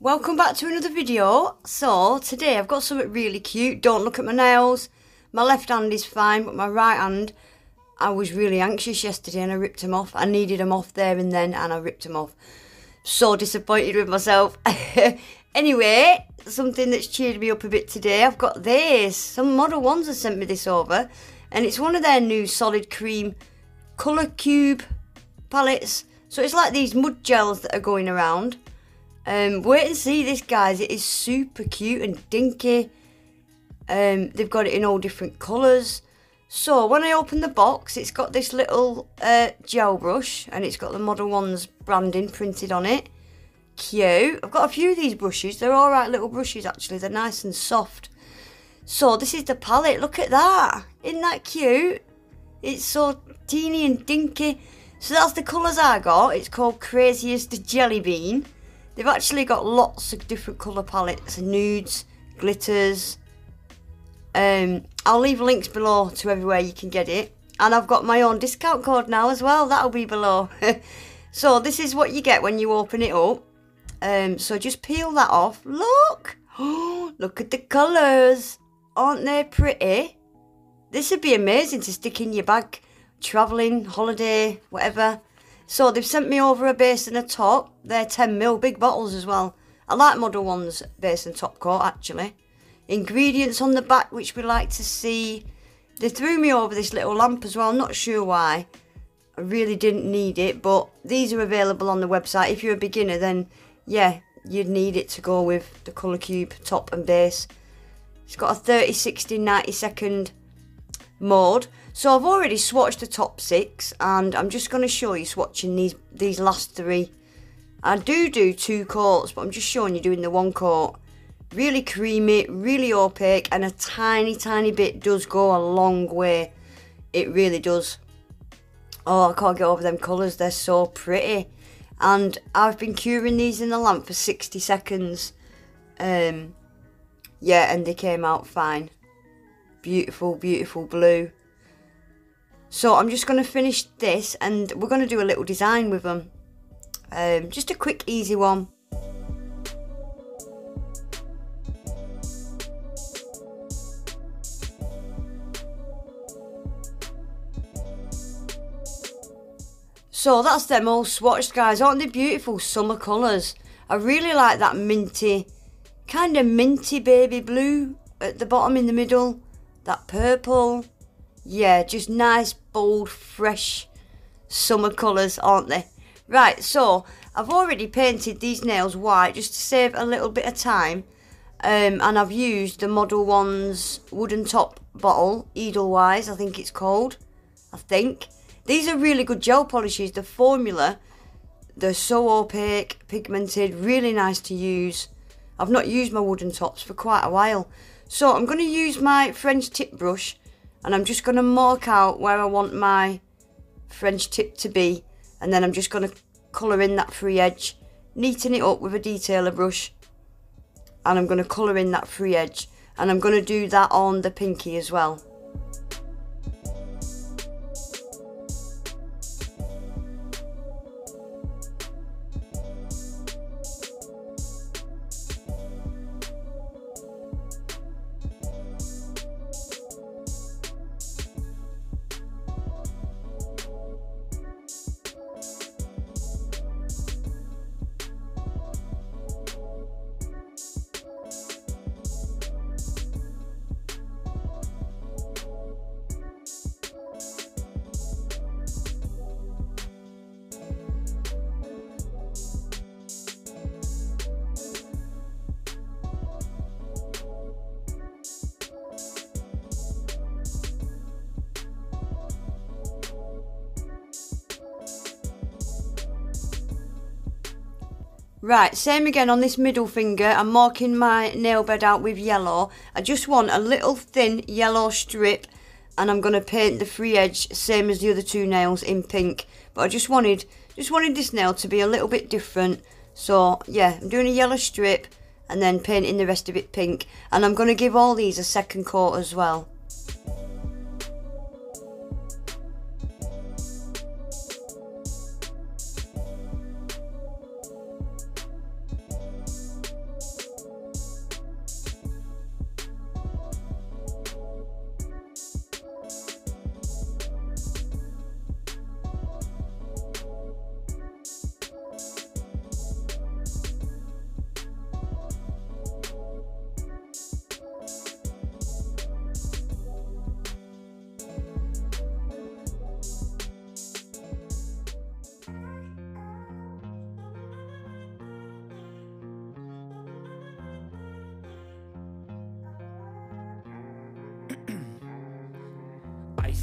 Welcome back to another video. So today I've got something really cute. Don't look at my nails. My left hand is fine, but my right hand, I was really anxious yesterday and I ripped them off. I needed them off there and then, and I ripped them off. So disappointed with myself. Anyway, something that's cheered me up a bit today, I've got this. Some Modelones have sent me this over, and it's one of their new solid cream colour cube palettes. So it's like these mud gels that are going around. Wait and see this, guys. It is super cute and dinky. They've got it in all different colours. So when I open the box, it's got this little gel brush, and it's got the Modelones branding printed on it. Cute. I've got a few of these brushes. They're alright little brushes, actually. They're nice and soft. So this is the palette. Look at that. Isn't that cute? It's so teeny and dinky. So that's the colours I got. It's called Craziest Jelly Bean. They've actually got lots of different colour palettes, nudes, glitters. I'll leave links below to everywhere you can get it. And I've got my own discount code now as well. That'll be below. So this is what you get when you open it up. So just peel that off. Look! Look at the colours. Aren't they pretty? This would be amazing to stick in your bag. Travelling, holiday, whatever. So they've sent me over a base and a top. They're 10ml, big bottles as well. I like Modelones base and top coat, actually. Ingredients on the back, which we like to see. They threw me over this little lamp as well. I'm not sure why. I really didn't need it, but these are available on the website. If you're a beginner, then, yeah, you'd need it to go with the colour cube top and base. It's got a 30, 60, 90 second mode. So I've already swatched the top six, and I'm just going to show you swatching these last three. I do two coats, but I'm just showing you doing the one coat. Really creamy, really opaque, and a tiny bit does go a long way. It really does. Oh, I can't get over them colours. They're so pretty. And I've been curing these in the lamp for 60 seconds. Yeah, and they came out fine. Beautiful, beautiful blue. So I'm just going to finish this, and we're going to do a little design with them. Just a quick, easy one. So that's them all swatched, guys. Aren't they beautiful summer colours? I really like that minty, kind of minty baby blue at the bottom in the middle. That purple. Yeah, just nice, bold, fresh summer colours, aren't they? Right, so I've already painted these nails white just to save a little bit of time. And I've used the Modelones wooden top bottle, Edelweiss, I think it's called. I think. These are really good gel polishes. The formula, they're so opaque, pigmented, really nice to use. I've not used my wooden tops for quite a while. So I'm going to use my French tip brush, and I'm just going to mark out where I want my French tip to be, and then I'm just going to colour in that free edge, neaten it up with a detailer brush, and I'm going to colour in that free edge, and I'm going to do that on the pinky as well. Right, same again on this middle finger. I'm marking my nail bed out with yellow. I just want a little thin yellow strip, and I'm going to paint the free edge same as the other two nails in pink. But I just wanted this nail to be a little bit different. So yeah, I'm doing a yellow strip and then painting the rest of it pink. And I'm going to give all these a second coat as well.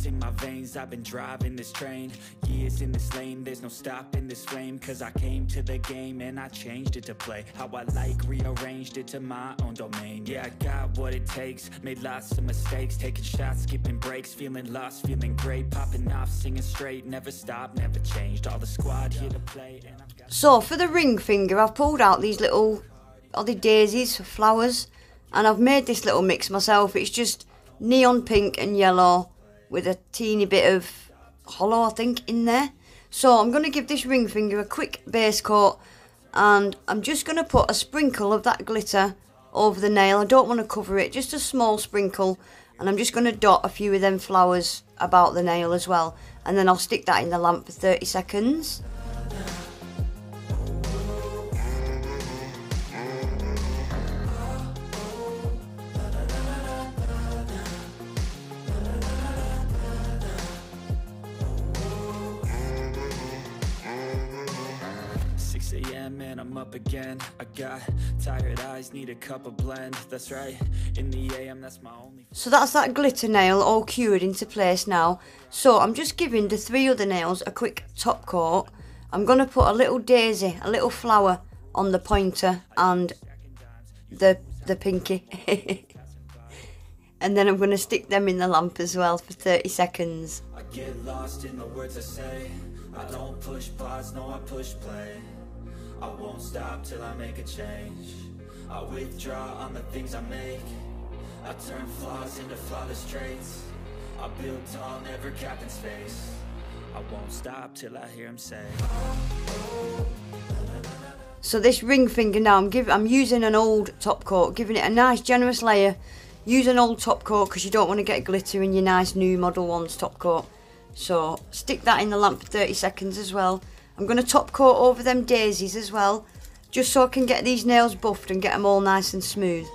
gas in my veins, I've been driving this train. Years in this lane, there's no stopping this flame. Cause I came to the game and I changed it to play how I like, rearranged it to my own domain. Yeah, I got what it takes, made lots of mistakes, taking shots, skipping breaks, feeling lost, feeling great, popping off, singing straight, never stopped, never changed. All the squad here to play. And I've got so for the ring finger, I've pulled out these little, are they daisies, flowers? And I've made this little mix myself. It's just neon pink and yellow with a teeny bit of hollow, I think, in there. So I'm going to give this ring finger a quick base coat, and I'm just going to put a sprinkle of that glitter over the nail. I don't want to cover it, just a small sprinkle, and I'm just going to dot a few of them flowers about the nail as well, and then I'll stick that in the lamp for 30 seconds. And I'm up again. I got tired eyes, need a cup of blend. That's right, in the AM, that's my only. So that's that glitter nail all cured into place now. So I'm just giving the three other nails a quick top coat. I'm going to put a little daisy, a little flower on the pointer and the pinky. And then I'm going to stick them in the lamp as well for 30 seconds. I get lost in the words I say. I don't push pause, no, I push play. I won't stop till I make a change. I withdraw on the things I make. I turn flaws into flawless traits. I build tall, never capped in space. I won't stop till I hear him say. So this ring finger now, I'm using an old top coat, giving it a nice generous layer. Use an old top coat because you don't want to get glitter in your nice new Model Ones top coat. So stick that in the lamp for 30 seconds as well. I'm going to top coat over them daisies as well, just so I can get these nails buffed and get them all nice and smooth.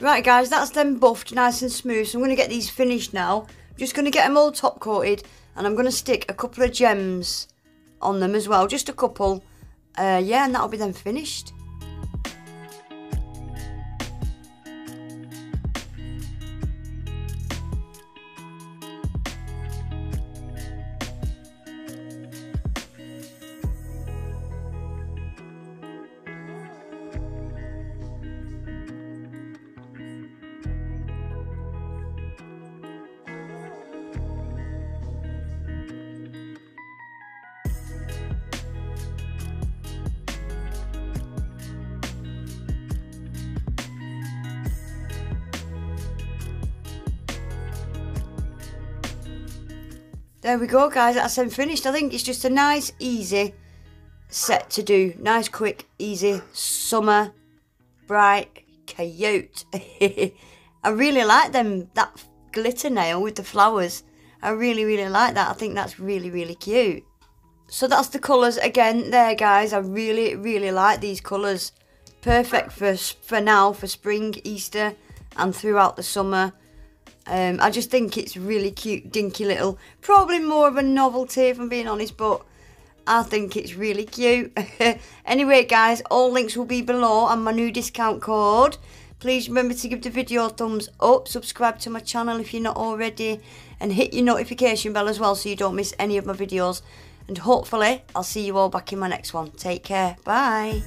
Right guys, that's them buffed nice and smooth, so I'm going to get these finished now. Just going to get them all top coated, and I'm going to stick a couple of gems on them as well, just a couple, yeah, and that'll be then finished. There we go guys, that's them finished. I think it's just a nice easy set to do. Nice quick easy summer bright coyote. I really like them, that glitter nail with the flowers. I really like that. I think that's really cute. So that's the colours again there guys. I really like these colours. Perfect for now, for spring, Easter and throughout the summer. I just think it's really cute, dinky little, probably more of a novelty if I'm being honest, but I think it's really cute. Anyway guys, all links will be below and my new discount code. Please remember to give the video a thumbs up, subscribe to my channel if you're not already, and hit your notification bell as well so you don't miss any of my videos. And hopefully I'll see you all back in my next one. Take care, bye.